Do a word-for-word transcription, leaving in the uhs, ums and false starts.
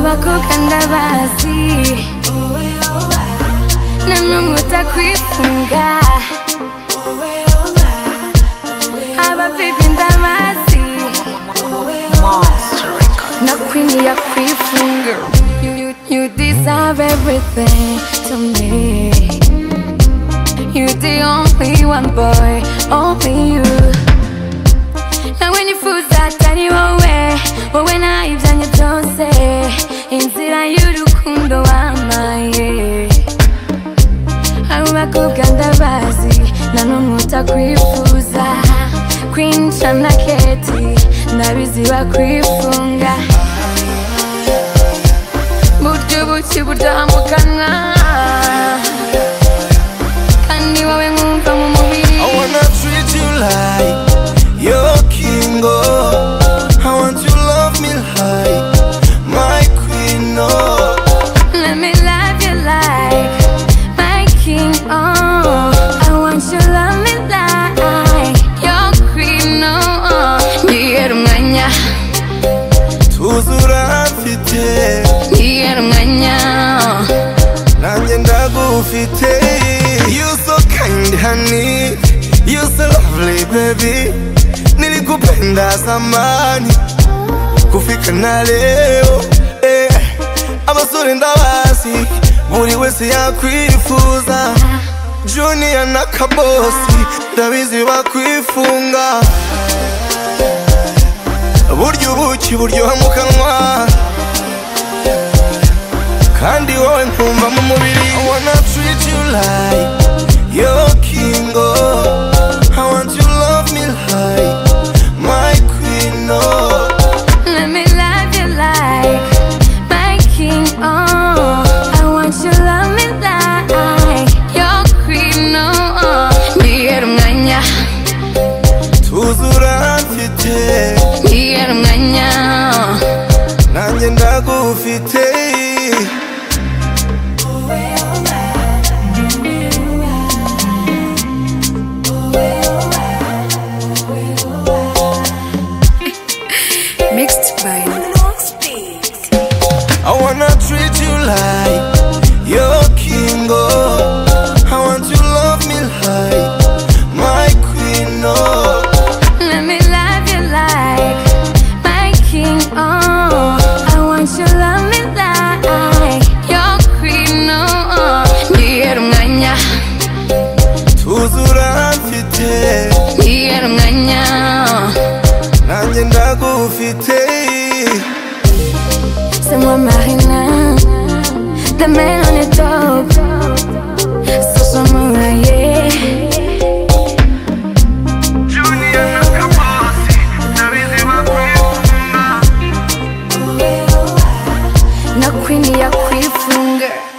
abakukanda bazi namwe mutakwifunga abapepinda mazi na queen ya kwifunga. You, you, you deserve everything to me. You're the only one, boy, only you. Now when you fool that turn you away, but when I done you don't say. Instead I you do kundo amaye. Hawa kuganda bazi, na nomuta kuifuza. Queen Shamna Keti, na bizi wa kuifunga. Buju buju budamu kana. You're so kind, honey. You're so lovely, baby. Nilikupenda zamani kufika na leo. Eh, abasore ndabazi buri wese yakwifuza. Junior na kabosi ndabizi bakwifunga. Buryo buki buryo hamukanwa kandi wowe nkumva mu mubiri. I wanna treat you like your king, oh. I want you love me like my queen, oh. Let me love you like my king, oh. I want you love me like your queen, oh. Nigera umwanya tuzura mfite. Nigera umwanya nanjye ndagufite. I wanna treat you like your king, oh. I want you love me like my queen, oh. Let me love you like my king, oh. I want you love me like your queen, oh. Nigera umwanya tuzura mfite. Nigera umwanya nanjye ndagufite. C'est moi Marina, ta mère on est top. Sans son moulayer Junior n'a qu'à bosser. T'as visé ma queen funga. Na queen ya queen funga.